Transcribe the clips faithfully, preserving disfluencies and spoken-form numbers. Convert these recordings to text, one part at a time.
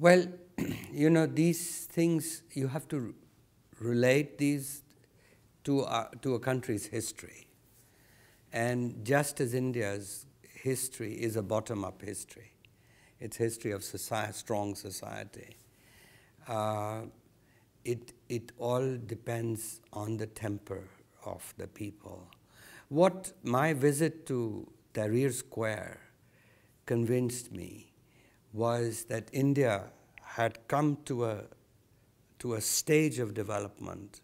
Well, you know, these things, you have to relate these to, uh, to a country's history. And just as India's history is a bottom-up history, it's history of society, strong society, uh, it, it all depends on the temper of the people. What my visit to Tahrir Square convinced me was that India had come to a, to a stage of development,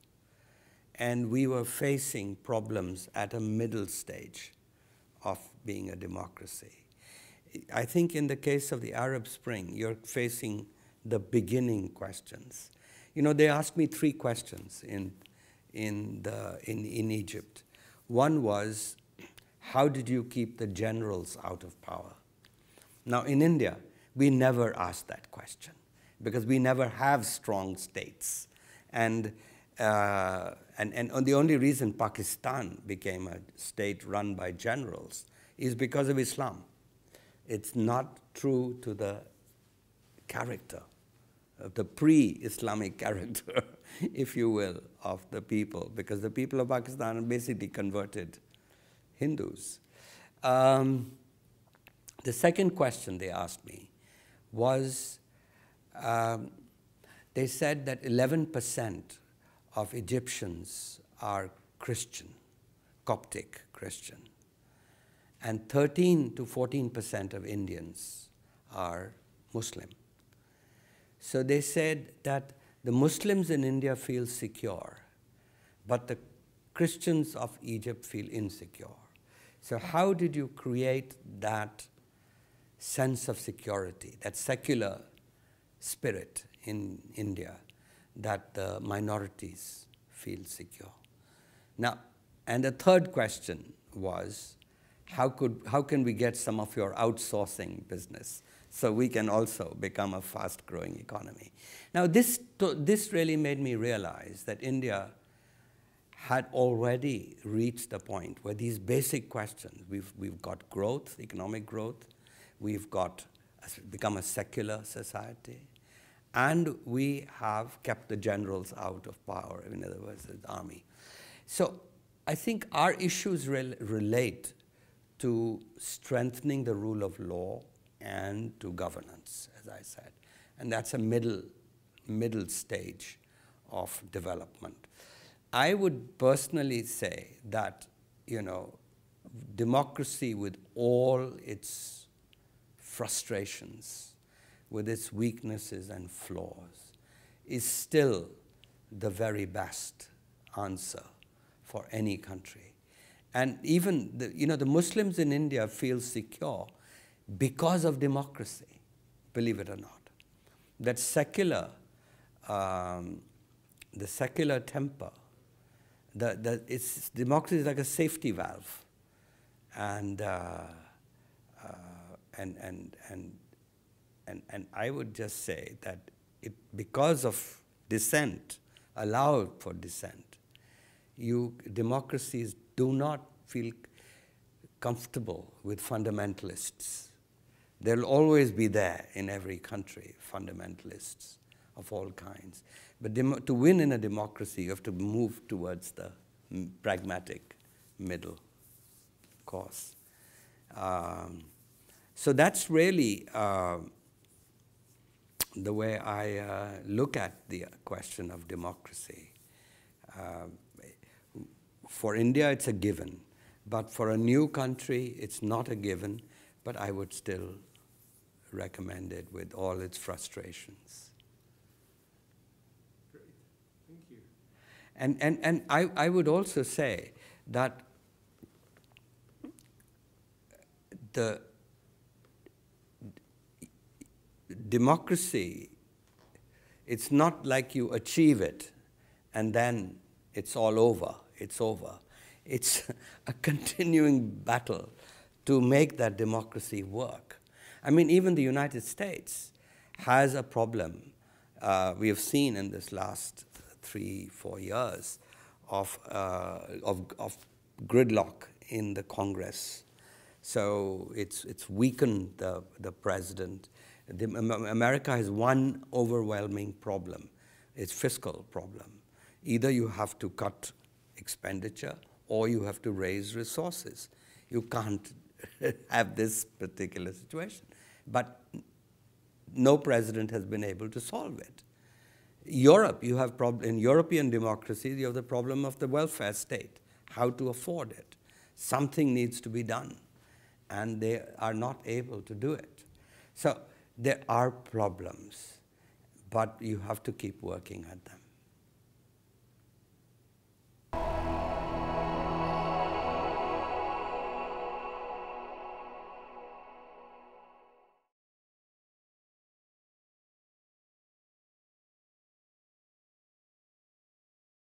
and we were facing problems at a middle stage of being a democracy. I think in the case of the Arab Spring, you're facing the beginning questions. You know, they asked me three questions in, in, the, in, in Egypt. One was, how did you keep the generals out of power? Now, in India, we never ask that question, because we never have strong states. And, uh, and, and the only reason Pakistan became a state run by generals is because of Islam. It's not true to the character, the pre-Islamic character, if you will, of the people, because the people of Pakistan are basically converted Hindus. Um, the second question they asked me was, Um, they said that eleven percent of Egyptians are Christian, Coptic Christian, and thirteen to fourteen percent of Indians are Muslim. So they said that the Muslims in India feel secure, but the Christians of Egypt feel insecure. So how did you create that sense of security, that secular spirit in India, that the minorities feel secure? Now, and the third question was, how, could, how can we get some of your outsourcing business so we can also become a fast-growing economy? Now, this, this really made me realize that India had already reached the point where these basic questions, we've, we've got growth, economic growth, we've got become a secular society, and we have kept the generals out of power, in other words, the army. So I think our issues rel relate to strengthening the rule of law and to governance, as I said. And that's a middle, middle stage of development. I would personally say that, you know, democracy with all its frustrations, with its weaknesses and flaws, is still the very best answer for any country. And even, the, you know, the Muslims in India feel secure because of democracy, believe it or not. That secular, um, the secular temper, the, the, it's, democracy is like a safety valve. And, uh, uh, And, and, and, and, and I would just say that it, because of dissent, allowed for dissent, you, democracies do not feel comfortable with fundamentalists. There will always be there in every country, fundamentalists of all kinds. But dem- to win in a democracy, you have to move towards the pragmatic middle course. Um, So that's really uh, the way I uh, look at the question of democracy. Uh, for India, it's a given. But for a new country, it's not a given. But I would still recommend it with all its frustrations. Great. Thank you. And, and, and I, I would also say that the democracy, it's not like you achieve it and then it's all over, it's over. It's a continuing battle to make that democracy work. I mean, even the United States has a problem. Uh, we have seen in this last three, four years of, uh, of, of gridlock in the Congress. So it's, it's weakened the, the president. The, America has one overwhelming problem. It's fiscal problem. Either you have to cut expenditure or you have to raise resources. You can't have this particular situation. But no president has been able to solve it. Europe, you have prob- in European democracies, you have the problem of the welfare state, how to afford it. Something needs to be done, and they are not able to do it. So there are problems, but you have to keep working at them.